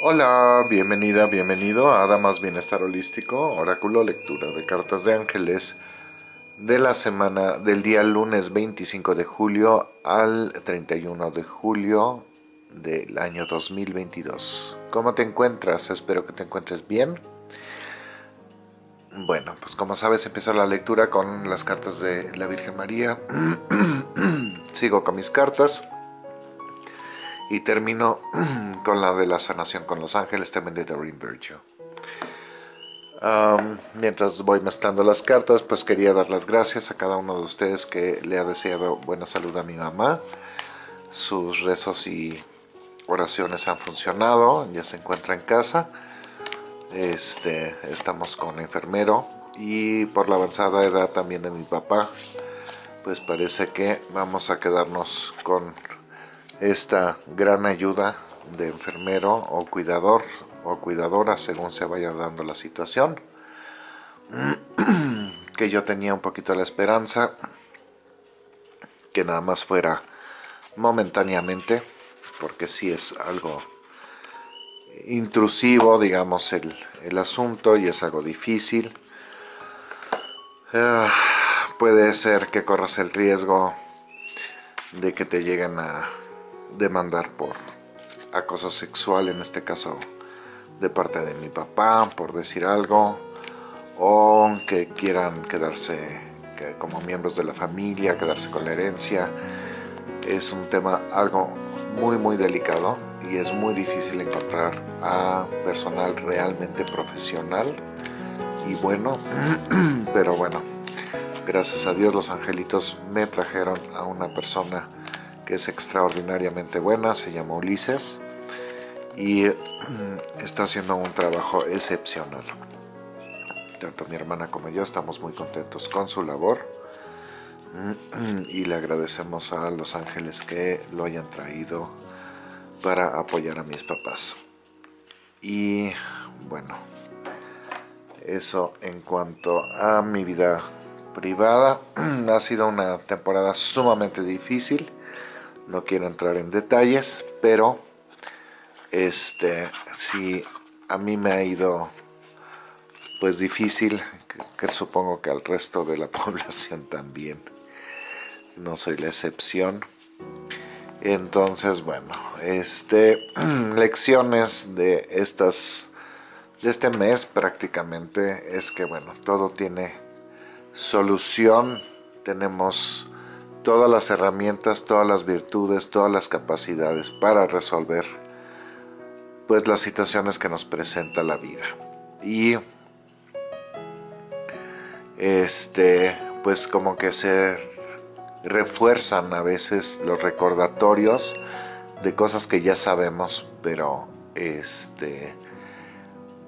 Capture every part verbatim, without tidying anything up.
Hola, bienvenida, bienvenido a Adamas Bienestar Holístico Oráculo Lectura de Cartas de Ángeles de la semana del día lunes veinticinco de julio al treinta y uno de julio del año dos mil veintidós. ¿Cómo te encuentras? Espero que te encuentres bien. Bueno, pues como sabes, empiezo la lectura con las cartas de la Virgen María. Sigo con mis cartas y termino con la de la sanación con los ángeles, también de Doreen Virtue. Um, mientras voy mezclando las cartas, pues quería dar las gracias a cada uno de ustedes que le ha deseado buena salud a mi mamá. Sus rezos y oraciones han funcionado, ya se encuentra en casa. Este, estamos con enfermero, y por la avanzada edad también de mi papá, pues parece que vamos a quedarnos con esta gran ayuda de enfermero o cuidador o cuidadora, según se vaya dando la situación, que yo tenía un poquito la esperanza que nada más fuera momentáneamente, porque sí es algo intrusivo, digamos, el, el asunto, y es algo difícil. Uh, puede ser que corras el riesgo de que te lleguen a demandar por acoso sexual, en este caso de parte de mi papá, por decir algo, o que quieran quedarse que como miembros de la familia, quedarse con la herencia. Es un tema algo muy muy delicado, y es muy difícil encontrar a personal realmente profesional y bueno. Pero bueno, gracias a Dios los angelitos me trajeron a una persona que es extraordinariamente buena. Se llama Ulises y está haciendo un trabajo excepcional. Tanto mi hermana como yo estamos muy contentos con su labor, y le agradecemos a los ángeles que lo hayan traído para apoyar a mis papás. Y bueno, eso en cuanto a mi vida privada. Ha sido una temporada sumamente difícil. No quiero entrar en detalles, pero este sí, a mí me ha ido pues difícil, que, que supongo que al resto de la población también. No soy la excepción. Entonces, bueno, este lecciones de estas de este mes prácticamente es que, bueno, todo tiene solución. Tenemos todas las herramientas, todas las virtudes, todas las capacidades para resolver pues las situaciones que nos presenta la vida. Y este pues como que se refuerzan a veces los recordatorios de cosas que ya sabemos, pero este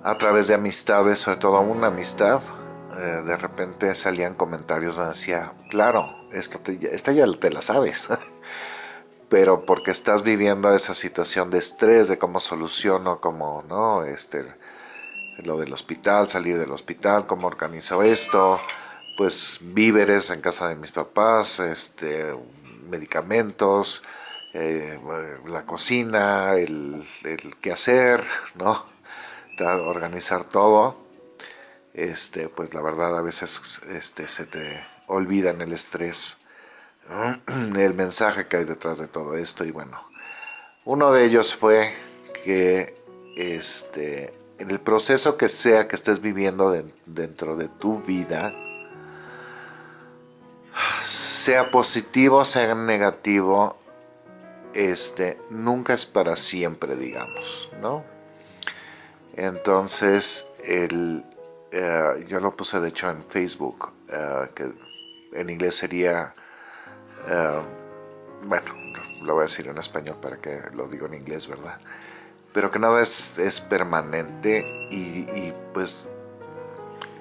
a través de amistades, sobre todo una amistad, eh, de repente salían comentarios donde decía, claro, esto te, esta ya te la sabes, pero porque estás viviendo esa situación de estrés, de cómo soluciono, cómo no, este, lo del hospital, salir del hospital, cómo organizo esto, pues víveres en casa de mis papás, este, medicamentos, eh, la cocina, el, el quehacer, ¿no? Organizar todo. Este, pues la verdad a veces este, se te olvida en el estrés el mensaje que hay detrás de todo esto. Y bueno, uno de ellos fue que este, en el proceso que sea que estés viviendo de, dentro de tu vida, sea positivo, sea negativo, este, nunca es para siempre, digamos, ¿no? Entonces, el, uh, yo lo puse de hecho en Facebook, uh, que en inglés sería, uh, bueno, lo voy a decir en español para que lo diga en inglés, ¿verdad? Pero que nada es, es permanente, y, y pues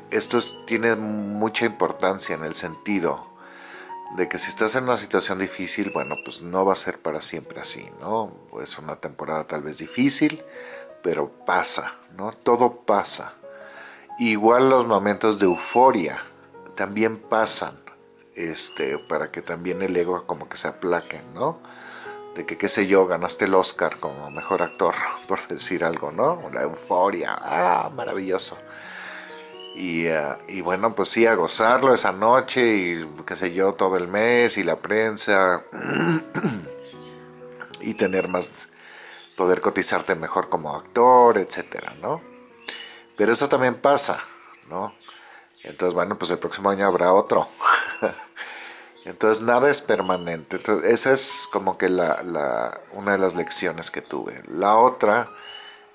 esto es, tiene mucha importancia en el sentido de que si estás en una situación difícil, bueno, pues no va a ser para siempre así, ¿no? Es una temporada tal vez difícil, pero pasa, ¿no? Todo pasa. Igual los momentos de euforia también pasan, este, para que también el ego como que se aplaque, ¿no? de que, qué sé yo, ganaste el Oscar como mejor actor, por decir algo, ¿no? La euforia, ¡ah, maravilloso! Y, uh, y bueno, pues sí, a gozarlo esa noche y qué sé yo, todo el mes y la prensa y tener más, poder cotizarte mejor como actor, etcétera, ¿no? Pero eso también pasa, ¿no? Entonces, bueno, pues el próximo año habrá otro. Entonces, nada es permanente. Entonces, esa es como que la, la, una de las lecciones que tuve. La otra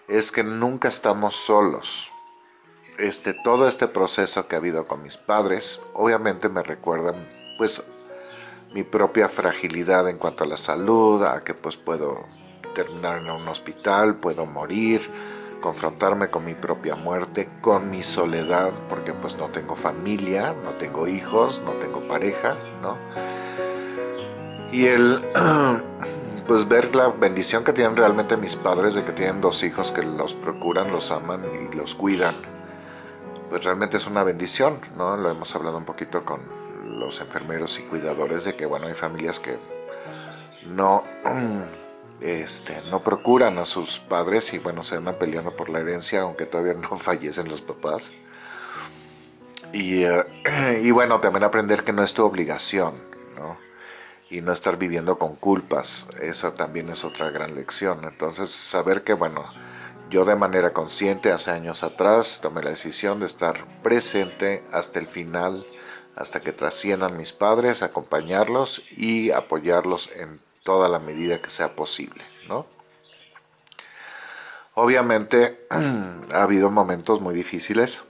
es que nunca estamos solos. Este, todo este proceso que ha habido con mis padres, obviamente me recuerdan, pues, mi propia fragilidad en cuanto a la salud, a que, pues, puedo terminar en un hospital, puedo morir, confrontarme con mi propia muerte, con mi soledad, porque, pues, no tengo familia, no tengo hijos, no tengo pareja, ¿no? Y el... pues ver la bendición que tienen realmente mis padres de que tienen dos hijos que los procuran, los aman y los cuidan. Pues realmente es una bendición, ¿no? Lo hemos hablado un poquito con los enfermeros y cuidadores de que, bueno, hay familias que no, este, no procuran a sus padres y, bueno, se andan peleando por la herencia, aunque todavía no fallecen los papás. Y, uh, y bueno, también aprender que no es tu obligación, ¿no? Y no estar viviendo con culpas, esa también es otra gran lección. Entonces, saber que, bueno, yo de manera consciente, hace años atrás, tomé la decisión de estar presente hasta el final, hasta que trasciendan mis padres, acompañarlos y apoyarlos en toda la medida que sea posible, ¿no? Obviamente, ha habido momentos muy difíciles,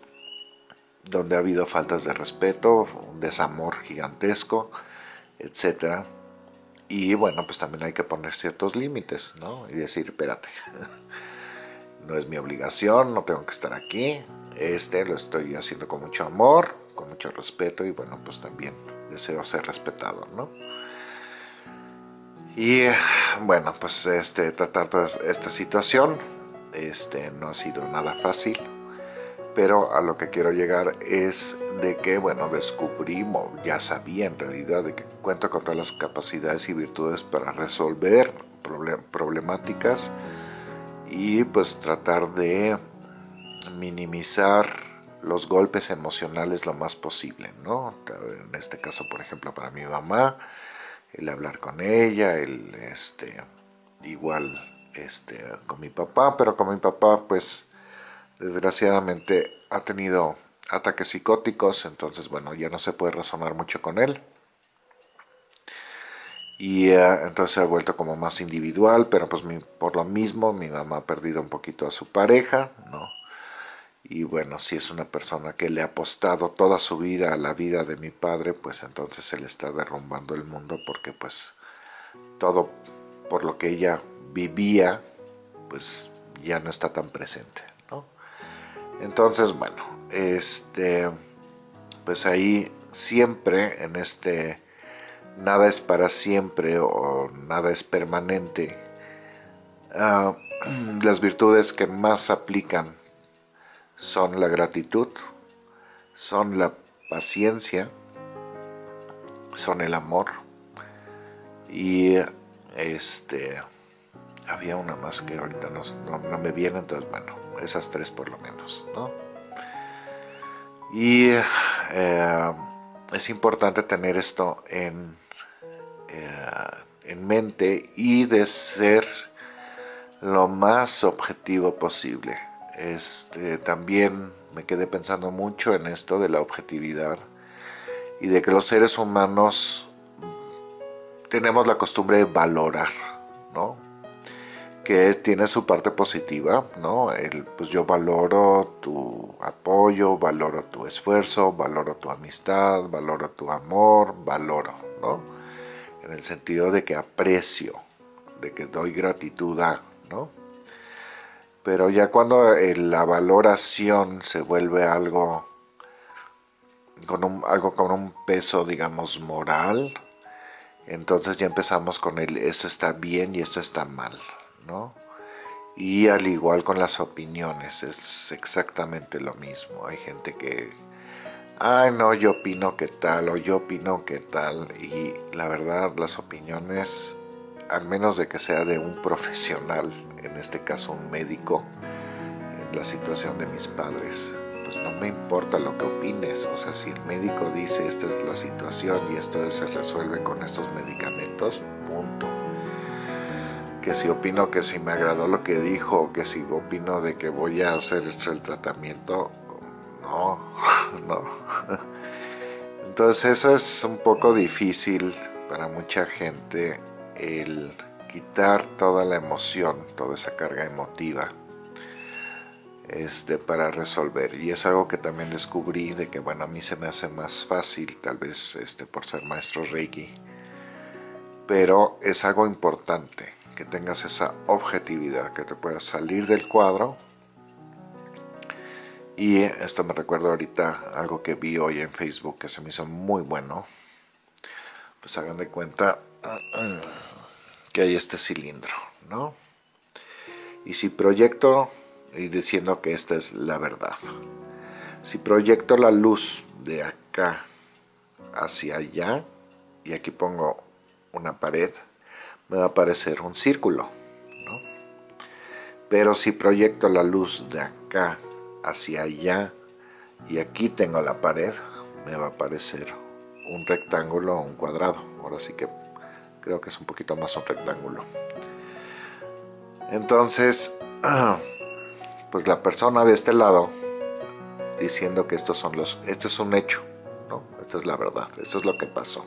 donde ha habido faltas de respeto, un desamor gigantesco, etcétera. Y bueno, pues también hay que poner ciertos límites, ¿no? Y decir, espérate... no es mi obligación, no tengo que estar aquí, este lo estoy haciendo con mucho amor, con mucho respeto y bueno, pues también deseo ser respetado, ¿no? Y bueno, pues este, tratar toda esta situación este, no ha sido nada fácil, pero a lo que quiero llegar es de que, bueno, descubrimos, ya sabía en realidad de que cuento con todas las capacidades y virtudes para resolver problem- problemáticas y pues tratar de minimizar los golpes emocionales lo más posible, ¿no? En este caso, por ejemplo, para mi mamá, el hablar con ella, el este igual este con mi papá, pero con mi papá, pues, desgraciadamente ha tenido ataques psicóticos, entonces, bueno, ya no se puede razonar mucho con él. Y uh, entonces se ha vuelto como más individual, pero pues mi, por lo mismo mi mamá ha perdido un poquito a su pareja, ¿no? Y bueno, si es una persona que le ha apostado toda su vida a la vida de mi padre, pues entonces se le está derrumbando el mundo porque pues todo por lo que ella vivía, pues ya no está tan presente, ¿no? Entonces, bueno, este pues ahí siempre en este... nada es para siempre o nada es permanente. Uh, las virtudes que más aplican son la gratitud, son la paciencia, son el amor y este había una más que ahorita no, no, no me viene, entonces bueno, esas tres por lo menos, ¿no? Y uh, es importante tener esto en en mente y de ser lo más objetivo posible. Este, también me quedé pensando mucho en esto de la objetividad y de que los seres humanos tenemos la costumbre de valorar, ¿no? Que tiene su parte positiva, ¿no? El, pues yo valoro tu apoyo, valoro tu esfuerzo, valoro tu amistad, valoro tu amor, valoro, ¿no? En el sentido de que aprecio, de que doy gratitud a, ¿no? Pero ya cuando eh, la valoración se vuelve algo con un, algo con un peso, digamos, moral, entonces ya empezamos con el esto está bien y esto está mal, ¿no? Y al igual con las opiniones, es exactamente lo mismo. Hay gente que, ay no, yo opino que tal, o yo opino que tal, y la verdad, las opiniones al menos de que sea de un profesional, en este caso un médico, en la situación de mis padres, pues no me importa lo que opines. O sea, si el médico dice esta es la situación y esto se resuelve con estos medicamentos, punto. Que si opino que si me agradó lo que dijo, que si opino de que voy a hacer el tratamiento, no, no. Entonces eso es un poco difícil para mucha gente, el quitar toda la emoción, toda esa carga emotiva, este, para resolver. Y es algo que también descubrí, de que bueno, a mí se me hace más fácil, tal vez este, por ser maestro Reiki, pero es algo importante, que tengas esa objetividad, que te puedas salir del cuadro. Y esto me recuerda ahorita algo que vi hoy en Facebook que se me hizo muy bueno. Pues hagan de cuenta que hay este cilindro, ¿no? Y si proyecto, y diciendo que esta es la verdad, si proyecto la luz de acá hacia allá, y aquí pongo una pared, me va a aparecer un círculo, ¿no? Pero si proyecto la luz de acá hacia allá y aquí tengo la pared, me va a aparecer un rectángulo o un cuadrado. Ahora sí que creo que es un poquito más un rectángulo. Entonces, pues la persona de este lado diciendo que estos son los, esto es un hecho, ¿no? Esta es la verdad, esto es lo que pasó.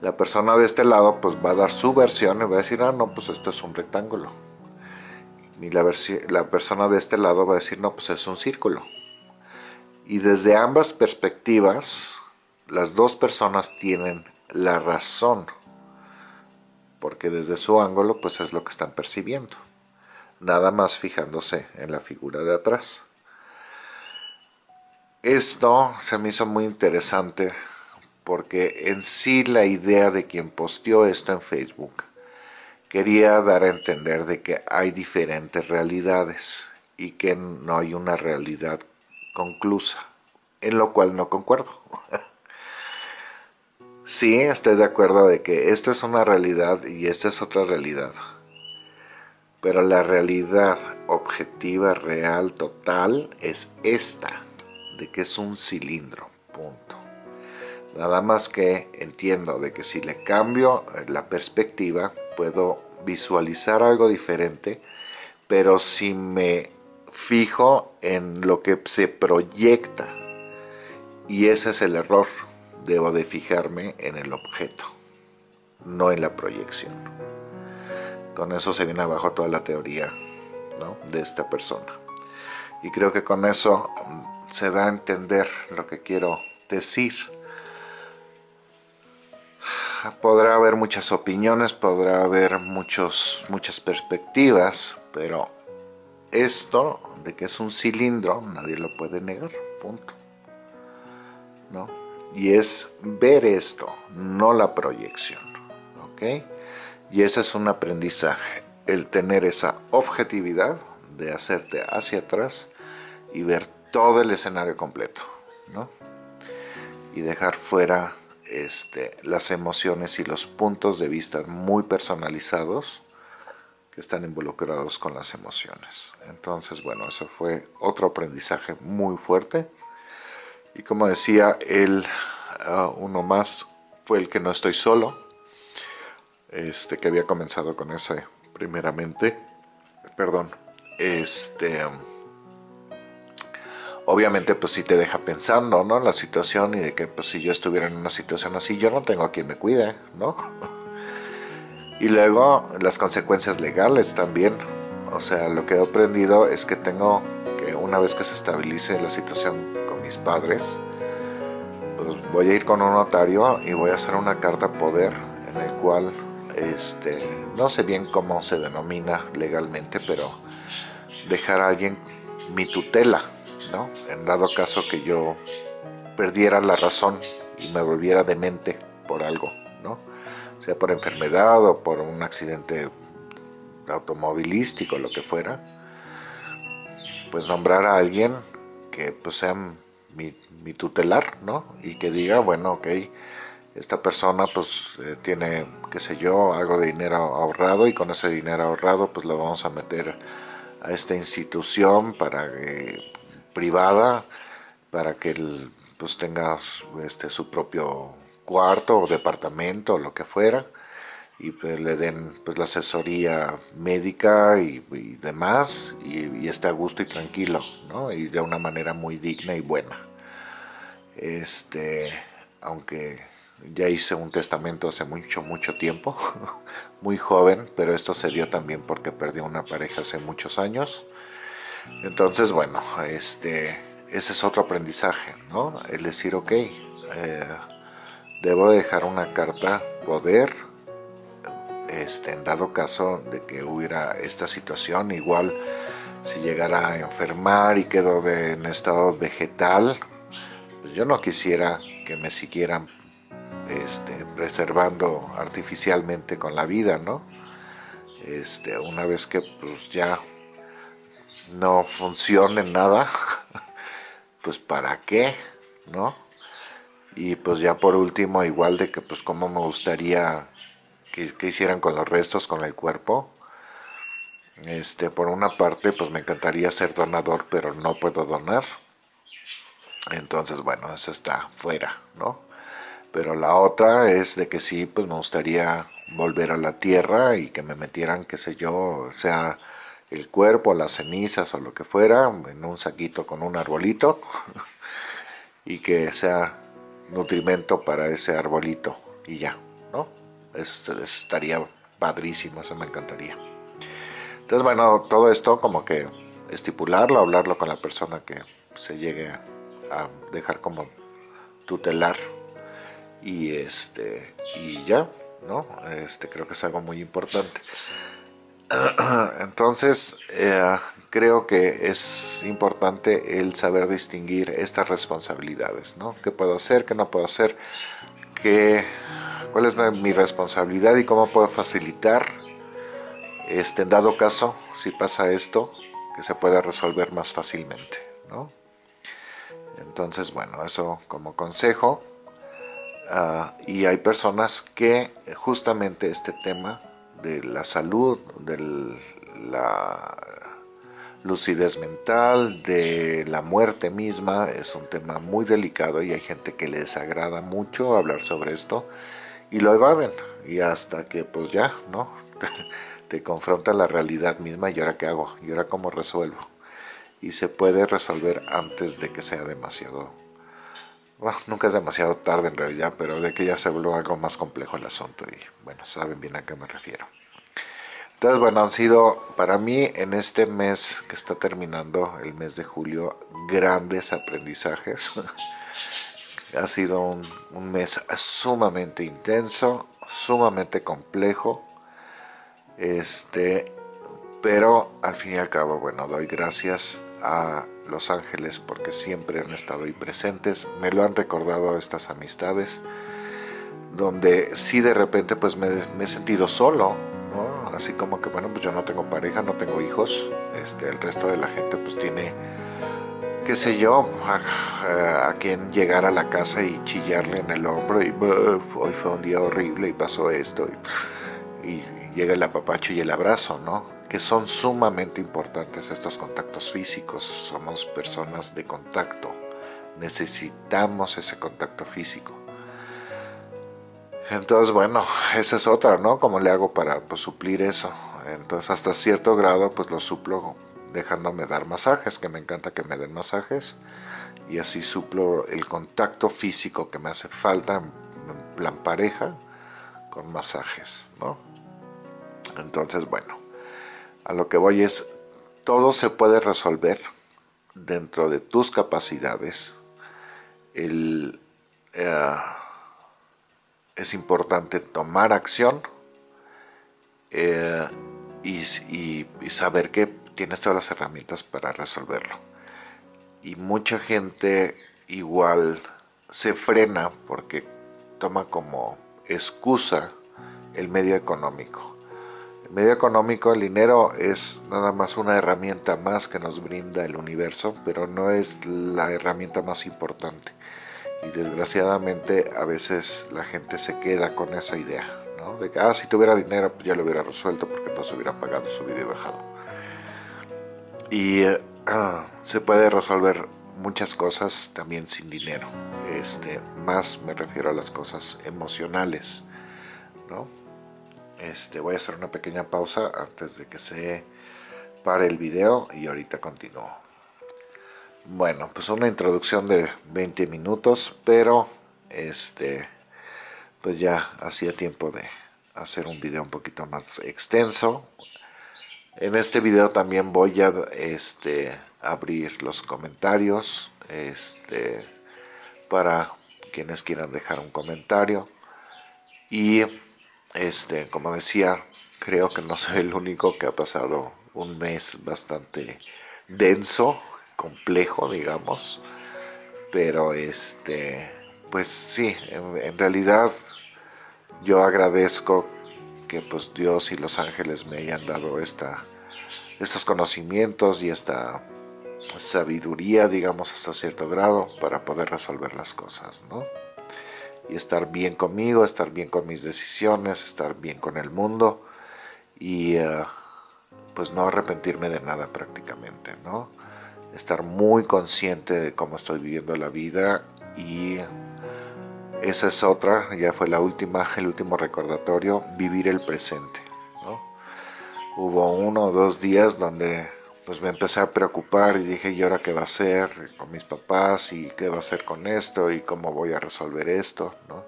La persona de este lado pues va a dar su versión y va a decir, ah, no, pues esto es un rectángulo. Y la, la persona de este lado va a decir, no, pues es un círculo. Y desde ambas perspectivas, las dos personas tienen la razón, porque desde su ángulo pues es lo que están percibiendo, nada más fijándose en la figura de atrás. Esto se me hizo muy interesante, porque en sí la idea de quien posteó esto en Facebook quería dar a entender de que hay diferentes realidades y que no hay una realidad conclusa, en lo cual no concuerdo. Sí, estoy de acuerdo de que esta es una realidad y esta es otra realidad, pero la realidad objetiva, real, total, es esta, de que es un cilindro, punto. Nada más que entiendo de que si le cambio la perspectiva, puedo visualizar algo diferente, pero si me fijo en lo que se proyecta, y ese es el error, debo de fijarme en el objeto, no en la proyección. Con eso se viene abajo toda la teoría, ¿no?, de esta persona. Y creo que con eso se da a entender lo que quiero decir. Podrá haber muchas opiniones, podrá haber muchos, muchas perspectivas, pero esto de que es un cilindro, nadie lo puede negar, punto, ¿no? Y es ver esto, no la proyección, ¿ok? Y ese es un aprendizaje, el tener esa objetividad de hacerte hacia atrás y ver todo el escenario completo, ¿no? Y dejar fuera Este, las emociones y los puntos de vista muy personalizados que están involucrados con las emociones. Entonces, bueno, eso fue otro aprendizaje muy fuerte. Y como decía, el, uh, uno más fue el que no estoy solo, este, que había comenzado con ese primeramente, perdón, este... Obviamente, pues sí te deja pensando, ¿no?, la situación, y de que pues si yo estuviera en una situación así, yo no tengo a quien me cuide, ¿no? Y luego las consecuencias legales también. O sea, lo que he aprendido es que tengo que, una vez que se estabilice la situación con mis padres, pues voy a ir con un notario y voy a hacer una carta poder en el cual, este, no sé bien cómo se denomina legalmente, pero dejar a alguien mi tutela, ¿no?, en dado caso que yo perdiera la razón y me volviera demente por algo, ¿no?, sea por enfermedad o por un accidente automovilístico, lo que fuera, pues nombrar a alguien que pues sea mi, mi tutelar, ¿no?, y que diga, bueno, ok, esta persona pues eh, tiene, qué sé yo, algo de dinero ahorrado, y con ese dinero ahorrado pues lo vamos a meter a esta institución para eh, privada, para que él pues tenga este, su propio cuarto o departamento o lo que fuera, y pues le den pues la asesoría médica y, y demás, y, y esté a gusto y tranquilo, ¿no? Y de una manera muy digna y buena. Este, aunque ya hice un testamento hace mucho, mucho tiempo, muy joven, pero esto se dio también porque perdí una pareja hace muchos años. Entonces, bueno, este, ese es otro aprendizaje, ¿no? El decir, ok, eh, debo dejar una carta poder, Este, en dado caso de que hubiera esta situación. Igual si llegara a enfermar y quedo de, en estado vegetal, pues yo no quisiera que me siguieran este, preservando artificialmente con la vida, ¿no? Este, una vez que pues ya no funcione nada, pues ¿para qué? ¿No? Y pues ya por último, igual de que pues cómo me gustaría que hicieran con los restos, con el cuerpo. Este, por una parte pues me encantaría ser donador, pero no puedo donar, entonces bueno, eso está fuera, ¿no? Pero la otra es de que sí, pues me gustaría volver a la tierra y que me metieran, qué sé yo, sea el cuerpo, las cenizas o lo que fuera, en un saquito con un arbolito y que sea nutrimento para ese arbolito y ya, ¿no? Eso estaría padrísimo, eso me encantaría. Entonces, bueno, todo esto como que estipularlo, hablarlo con la persona que se llegue a dejar como tutelar. Y este y ya, ¿no? Este, creo que es algo muy importante. Entonces, eh, creo que es importante el saber distinguir estas responsabilidades, ¿no? ¿Qué puedo hacer? ¿Qué no puedo hacer? ¿Qué... ¿Cuál es mi responsabilidad y cómo puedo facilitar, este, en dado caso, si pasa esto, que se pueda resolver más fácilmente, ¿no? Entonces, bueno, eso como consejo. Uh, y hay personas que justamente este tema de la salud, de la lucidez mental, de la muerte misma, es un tema muy delicado y hay gente que les agrada mucho hablar sobre esto. Y lo evaden, y hasta que pues ya, ¿no? Te, te confronta la realidad misma, y ahora qué hago, y ahora cómo resuelvo. Y se puede resolver antes de que sea demasiado, bueno, nunca es demasiado tarde en realidad, pero de que ya se vuelva algo más complejo el asunto, y bueno, saben bien a qué me refiero. Entonces, bueno, han sido para mí en este mes que está terminando, el mes de julio, grandes aprendizajes. Ha sido un, un mes sumamente intenso, sumamente complejo, este, pero al fin y al cabo, bueno, doy gracias a los ángeles porque siempre han estado ahí presentes. Me lo han recordado estas amistades, donde sí de repente pues me, me he sentido solo, ¿no? Así como que, bueno, pues yo no tengo pareja, no tengo hijos, este, el resto de la gente pues tiene... qué sé yo, a, a quien llegar a la casa y chillarle en el hombro y hoy fue un día horrible y pasó esto, y, y llega el apapacho y el abrazo, ¿no? Que son sumamente importantes estos contactos físicos. Somos personas de contacto, necesitamos ese contacto físico. Entonces, bueno, esa es otra, ¿no? ¿Cómo le hago para pues, suplir eso? Entonces, hasta cierto grado, pues lo suplo dejándome dar masajes, que me encanta que me den masajes, y así suplo el contacto físico que me hace falta en plan pareja con masajes, ¿no? Entonces, bueno, a lo que voy es, todo se puede resolver dentro de tus capacidades. El, eh, es importante tomar acción eh, y, y, y saber que tienes todas las herramientas para resolverlo. Y mucha gente igual se frena porque toma como excusa el medio económico. El medio económico, el dinero, es nada más una herramienta más que nos brinda el universo, pero no es la herramienta más importante. Y desgraciadamente a veces la gente se queda con esa idea, ¿no? De que, ah, si tuviera dinero pues ya lo hubiera resuelto porque no se hubiera pagado, subido y bajado. Y uh, se puede resolver muchas cosas también sin dinero. Este, más me refiero a las cosas emocionales, ¿no? Este, voy a hacer una pequeña pausa antes de que se pare el video y ahorita continúo. Bueno, pues una introducción de veinte minutos, pero este, pues ya hacía tiempo de hacer un video un poquito más extenso. En este video también voy a este, abrir los comentarios este, para quienes quieran dejar un comentario. Y este, como decía, creo que no soy el único que ha pasado un mes bastante denso, complejo, digamos, pero este, pues sí, en, en realidad yo agradezco que pues Dios y los ángeles me hayan dado esta, estos conocimientos y esta sabiduría, digamos, hasta cierto grado para poder resolver las cosas, ¿no? Y estar bien conmigo, estar bien con mis decisiones, estar bien con el mundo y uh, pues no arrepentirme de nada prácticamente, ¿no? Estar muy consciente de cómo estoy viviendo la vida. Y esa es otra, ya fue la última, el último recordatorio, vivir el presente, ¿no? Hubo uno o dos días donde pues me empecé a preocupar y dije, ¿y ahora qué va a hacer con mis papás? ¿Y qué va a hacer con esto? ¿Y cómo voy a resolver esto? ¿No?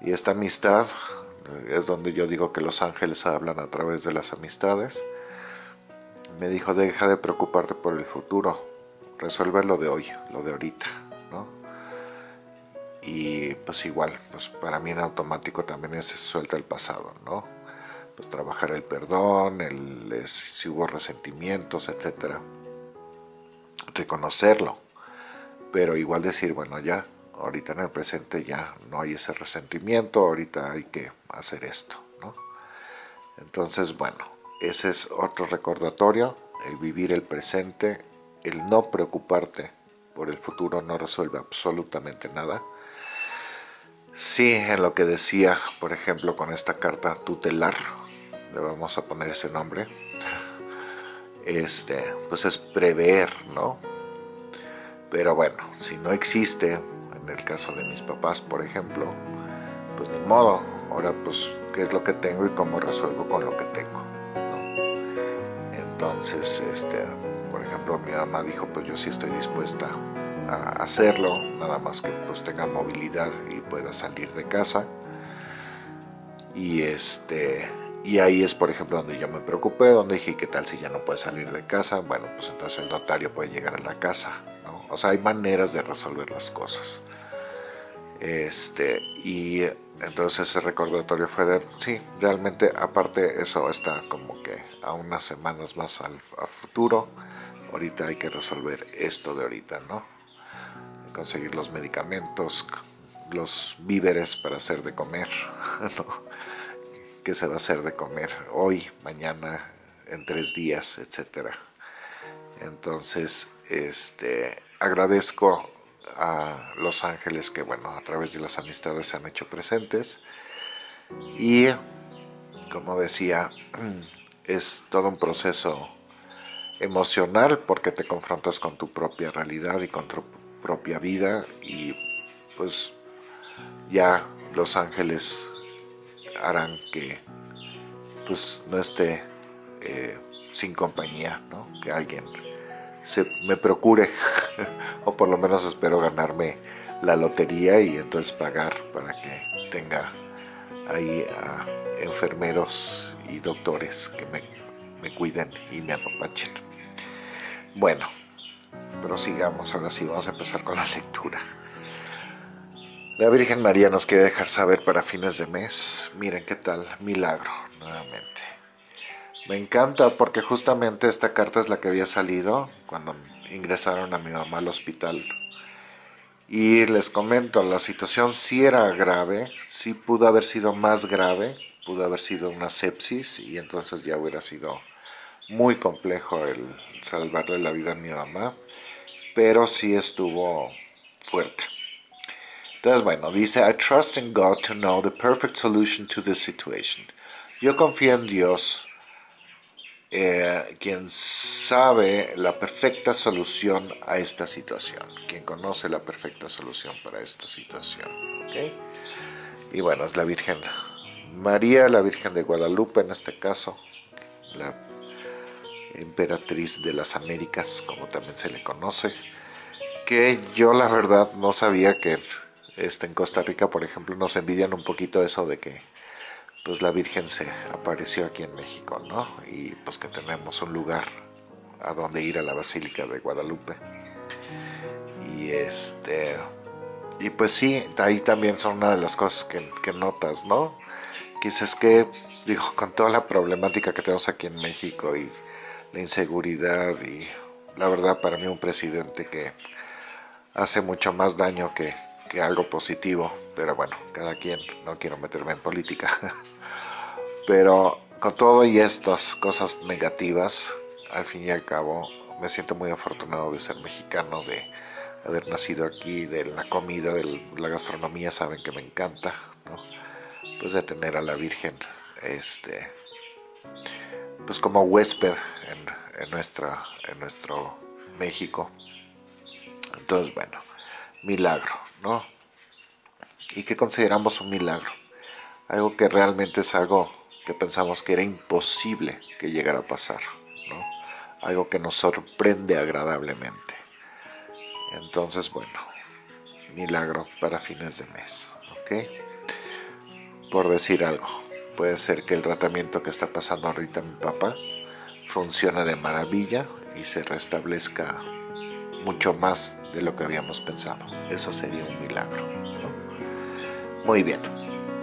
Y esta amistad, es donde yo digo que los ángeles hablan a través de las amistades, me dijo, deja de preocuparte por el futuro, resuelve lo de hoy, lo de ahorita, ¿no? Y pues igual, pues para mí en automático también es suelta el pasado, ¿no? Pues trabajar el perdón, el, el, si hubo resentimientos, etcétera. Reconocerlo, pero igual decir, bueno, ya, ahorita en el presente ya no hay ese resentimiento, ahorita hay que hacer esto, ¿no? Entonces, bueno, ese es otro recordatorio, el vivir el presente, el no preocuparte por el futuro no resuelve absolutamente nada. Sí, en lo que decía, por ejemplo, con esta carta tutelar, le vamos a poner ese nombre, este, pues es prever, ¿no? Pero bueno, si no existe, en el caso de mis papás, por ejemplo, pues ni modo, ahora pues qué es lo que tengo y cómo resuelvo con lo que tengo. Entonces, este, por ejemplo, mi mamá dijo, pues yo sí estoy dispuesta a hacerlo, nada más que pues tenga movilidad y pueda salir de casa. Y este, y ahí es, por ejemplo, donde yo me preocupé, donde dije, ¿qué tal si ya no puede salir de casa? Bueno, pues entonces el notario puede llegar a la casa, ¿no? O sea, hay maneras de resolver las cosas. Este, y entonces ese recordatorio fue de, sí, realmente aparte eso está como que a unas semanas más al a futuro, ahorita hay que resolver esto de ahorita, ¿no? Conseguir los medicamentos, los víveres para hacer de comer, ¿no? ¿Qué se va a hacer de comer hoy, mañana, en tres días, etcétera? Entonces, este, agradezco a los ángeles que, bueno, a través de las amistades se han hecho presentes. Y como decía, es todo un proceso emocional porque te confrontas con tu propia realidad y con tu propia vida. Y pues ya los ángeles harán que pues no esté eh, sin compañía, ¿no? Que alguien se me procure, o por lo menos espero ganarme la lotería y entonces pagar para que tenga ahí a enfermeros y doctores que me, me cuiden y me apapachen. Bueno, prosigamos, ahora sí vamos a empezar con la lectura. La Virgen María nos quiere dejar saber para fines de mes, miren qué tal, milagro, nuevamente. Me encanta porque justamente esta carta es la que había salido cuando ingresaron a mi mamá al hospital. Y les comento, la situación sí era grave, sí pudo haber sido más grave, pudo haber sido una sepsis y entonces ya hubiera sido muy complejo el salvarle la vida a mi mamá, pero sí estuvo fuerte, Entonces, bueno, dice, I trust in God to know the perfect solution to this situation. Yo confío en Dios, eh, quien sabe la perfecta solución a esta situación, quien conoce la perfecta solución para esta situación, ¿okay? Y bueno, es la Virgen María, la Virgen de Guadalupe en este caso, la emperatriz de las Américas, como también se le conoce, que yo la verdad no sabía que este, en Costa Rica, por ejemplo, nos envidian un poquito eso de que pues la Virgen se apareció aquí en México, ¿no? Y pues que tenemos un lugar a donde ir, a la Basílica de Guadalupe. Y este y pues sí, ahí también son una de las cosas que, que notas, ¿no? Quizás que, digo, con toda la problemática que tenemos aquí en México y la inseguridad, y la verdad para mí un presidente que hace mucho más daño que, que algo positivo, pero bueno, cada quien, no quiero meterme en política. Pero con todo y estas cosas negativas, al fin y al cabo me siento muy afortunado de ser mexicano, de haber nacido aquí, de la comida, de la gastronomía, saben que me encanta, ¿no? Pues de tener a la Virgen, este, pues como huésped en, en, nuestra, en nuestro México. Entonces, bueno, milagro, ¿no? ¿Y qué consideramos un milagro? Algo que realmente es algo que pensamos que era imposible que llegara a pasar, ¿no? Algo que nos sorprende agradablemente. Entonces, bueno, milagro para fines de mes, ¿ok? Por decir algo, puede ser que el tratamiento que está pasando ahorita mi papá funcione de maravilla y se restablezca mucho más de lo que habíamos pensado. Eso sería un milagro, ¿no? Muy bien,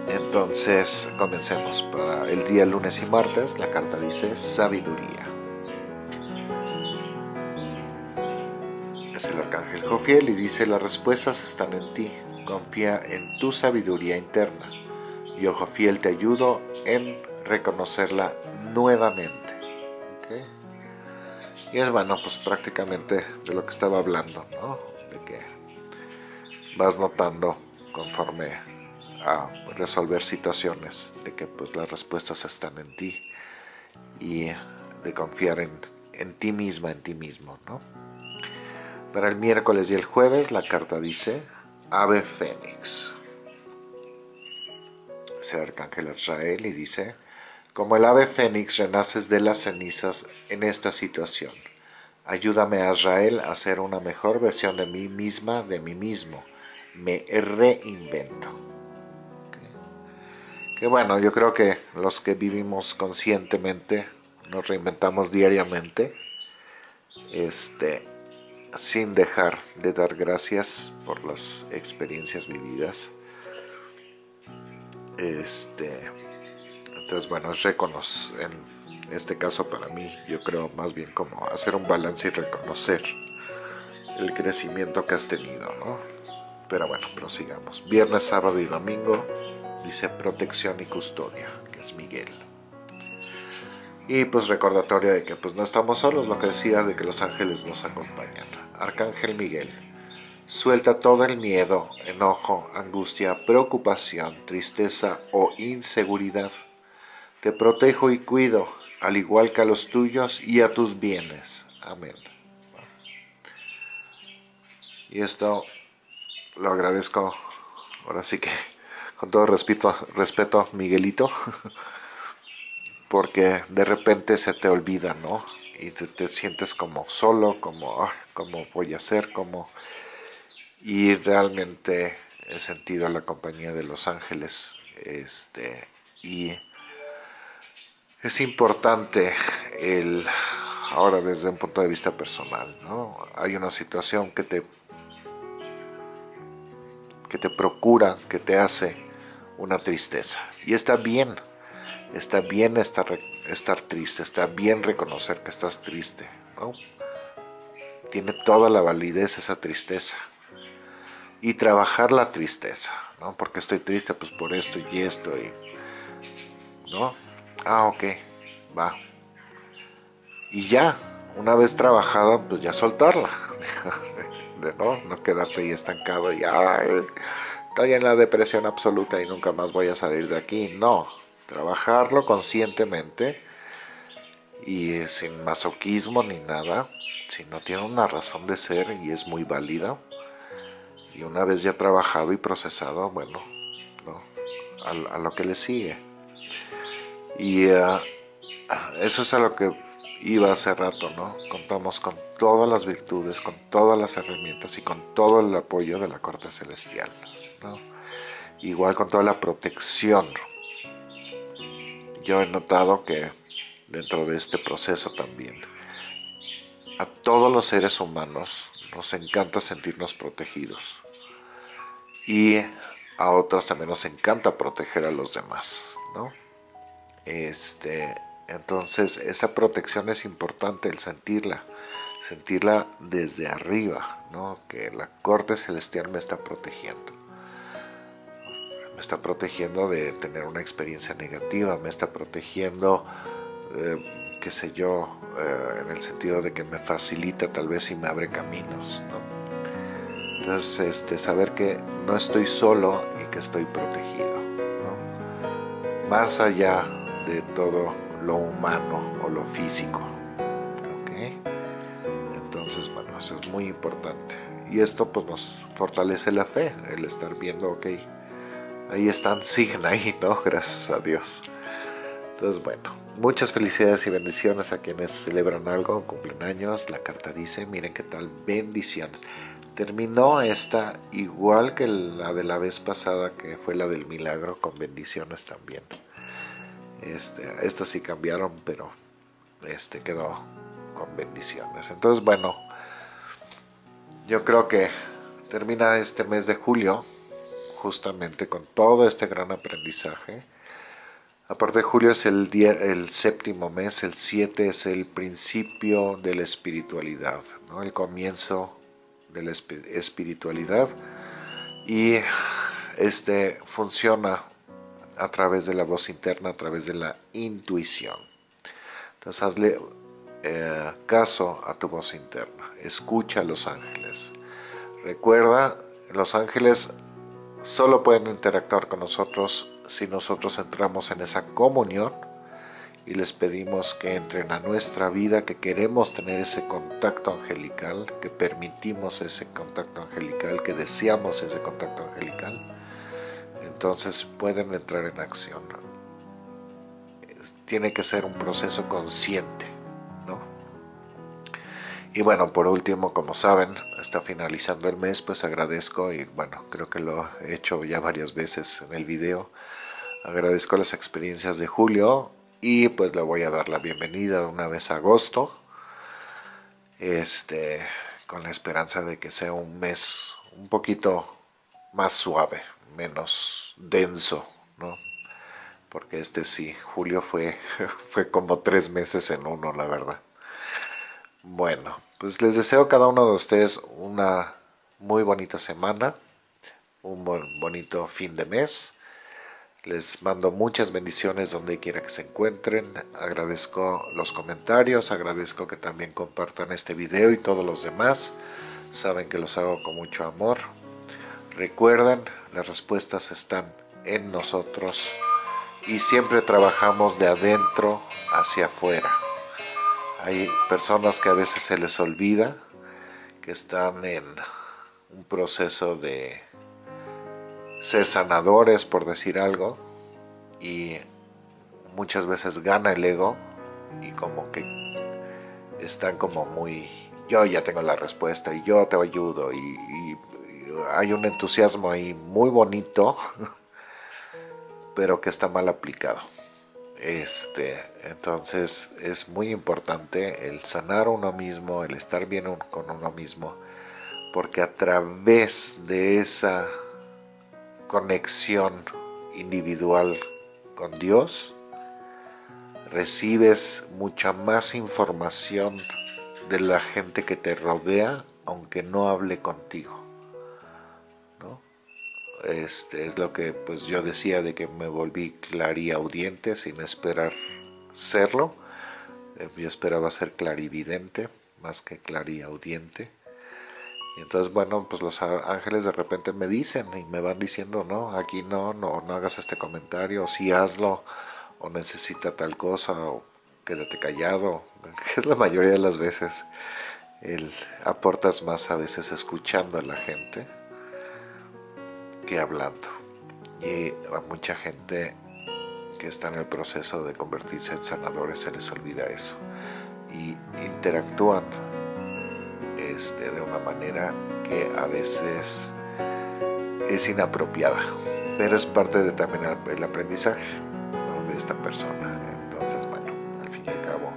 entonces comencemos. Para el día lunes y martes, la carta dice sabiduría. Es el arcángel Jofiel y dice, las respuestas están en ti, confía en tu sabiduría interna. Yo, Jofiel, te ayudo en reconocerla nuevamente, ¿okay? Y es bueno, pues prácticamente de lo que estaba hablando, ¿no? De que vas notando conforme a resolver situaciones, de que pues las respuestas están en ti y de confiar en, en ti misma, en ti mismo, ¿no? Para el miércoles y el jueves, la carta dice Ave Fénix. Es el arcángel Azrael y dice, como el ave fénix renaces de las cenizas en esta situación. Ayúdame, Azrael, a ser una mejor versión de mí misma, de mí mismo. Me reinvento. Okay. Que bueno, yo creo que los que vivimos conscientemente nos reinventamos diariamente. Este... sin dejar de dar gracias por las experiencias vividas. Este, entonces, bueno, es reconocer, en este caso para mí, yo creo más bien como hacer un balance y reconocer el crecimiento que has tenido, ¿no? Pero bueno, prosigamos. Viernes, sábado y domingo, dice protección y custodia, que es Miguel. Y pues recordatorio de que pues no estamos solos, lo que decía de que los ángeles nos acompañan. Arcángel Miguel, suelta todo el miedo, enojo, angustia, preocupación, tristeza o inseguridad. Te protejo y cuido, al igual que a los tuyos y a tus bienes. Amén. Y esto lo agradezco, ahora sí que con todo respeto, respeto Miguelito, porque de repente se te olvida, ¿no? Y te, te sientes como solo, como, oh, ¿cómo voy a hacer? ¿Cómo? Y realmente he sentido la compañía de los ángeles. Este, y es importante, el, ahora desde un punto de vista personal, ¿no? Hay una situación que te, que te procura, que te hace una tristeza. Y está bien. Está bien estar, estar triste, está bien reconocer que estás triste, ¿no? Tiene toda la validez esa tristeza. Y trabajar la tristeza, ¿no? Porque estoy triste, pues por esto y esto, y, ¿no? Ah, ok, va. Y ya, una vez trabajada, pues ya soltarla. De, ¿no? No quedarte ahí estancado y, ay, Estoy en la depresión absoluta y nunca más voy a salir de aquí. No, trabajarlo conscientemente y sin masoquismo ni nada, sino tiene una razón de ser y es muy válida. Y una vez ya trabajado y procesado, bueno, ¿no? a, a lo que le sigue. Y uh, eso es a lo que iba hace rato, ¿no? Contamos con todas las virtudes, con todas las herramientas y con todo el apoyo de la corte celestial, ¿no? Igual con toda la protección. Yo he notado que dentro de este proceso también, a todos los seres humanos nos encanta sentirnos protegidos y a otros también nos encanta proteger a los demás, ¿no? Este, entonces esa protección es importante, el sentirla, sentirla desde arriba, ¿no? Que la corte celestial me está protegiendo, me está protegiendo de tener una experiencia negativa, me está protegiendo, eh, qué sé yo, eh, en el sentido de que me facilita tal vez y me abre caminos, ¿no? Entonces este, saber que no estoy solo y que estoy protegido, ¿no? Más allá de todo lo humano o lo físico, ¿okay? Entonces, bueno, eso es muy importante. Y esto pues nos fortalece la fe, el estar viendo, ok, ahí están, siguen ahí, ¿no? Gracias a Dios. Entonces, bueno, muchas felicidades y bendiciones a quienes celebran algo, cumplen años. La carta dice, miren qué tal, bendiciones. Terminó esta igual que la de la vez pasada, que fue la del milagro, con bendiciones también. Este, estas sí cambiaron, pero este quedó con bendiciones. Entonces, bueno, yo creo que termina este mes de julio justamente con todo este gran aprendizaje. Aparte, julio es el, día, el séptimo mes, el siete es el principio de la espiritualidad, ¿no? El comienzo de la espiritualidad, y este funciona a través de la voz interna, a través de la intuición. Entonces hazle eh, caso a tu voz interna, escucha a los ángeles. Recuerda, los ángeles solo pueden interactuar con nosotros si nosotros entramos en esa comunión y les pedimos que entren a nuestra vida, que queremos tener ese contacto angelical, que permitimos ese contacto angelical, que deseamos ese contacto angelical. Entonces pueden entrar en acción. Tiene que ser un proceso consciente, ¿no? Y bueno, por último, como saben, está finalizando el mes, pues agradezco, y bueno, creo que lo he hecho ya varias veces en el video, agradezco las experiencias de julio y pues le voy a dar la bienvenida una vez a agosto, este, con la esperanza de que sea un mes un poquito más suave, menos denso, ¿no? Porque este sí, julio fue, fue como tres meses en uno, la verdad. Bueno, pues les deseo a cada uno de ustedes una muy bonita semana, un bon, bonito fin de mes. Les mando muchas bendiciones donde quiera que se encuentren. Agradezco los comentarios, agradezco que también compartan este video y todos los demás. Saben que los hago con mucho amor. Recuerden, las respuestas están en nosotros y siempre trabajamos de adentro hacia afuera. Hay personas que a veces se les olvida que están en un proceso de ser sanadores, por decir algo, y muchas veces gana el ego y como que están como muy, yo ya tengo la respuesta y yo te ayudo, y, y hay un entusiasmo ahí muy bonito, pero que está mal aplicado. Este, entonces es muy importante el sanar uno mismo, el estar bien con uno mismo, porque a través de esa conexión individual con Dios, recibes mucha más información de la gente que te rodea, aunque no hable contigo. Este es lo que pues yo decía, de que me volví clariaudiente sin esperar serlo. Yo esperaba ser clarividente más que clariaudiente. Y entonces, bueno, pues los ángeles de repente me dicen y me van diciendo, no, aquí no, no, no hagas este comentario, sí hazlo, o necesita tal cosa, o quédate callado, que es la mayoría de las veces. El, aportas más a veces escuchando a la gente que hablando. Y a mucha gente que está en el proceso de convertirse en sanadores se les olvida eso. Y interactúan Este, de una manera que a veces es inapropiada, pero es parte de también el aprendizaje, ¿no?, de esta persona. Entonces, bueno, al fin y al cabo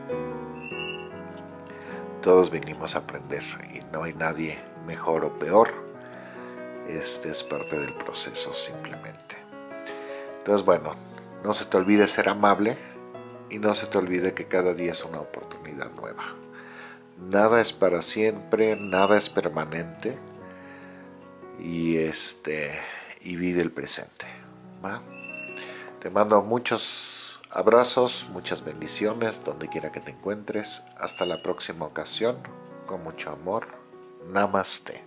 todos venimos a aprender y no hay nadie mejor o peor. Este es parte del proceso, simplemente. Entonces, bueno, no se te olvide ser amable y no se te olvide que cada día es una oportunidad nueva. Nada es para siempre, nada es permanente, y este y vive el presente, ¿va? Te mando muchos abrazos, muchas bendiciones, donde quiera que te encuentres. Hasta la próxima ocasión, con mucho amor. Namaste.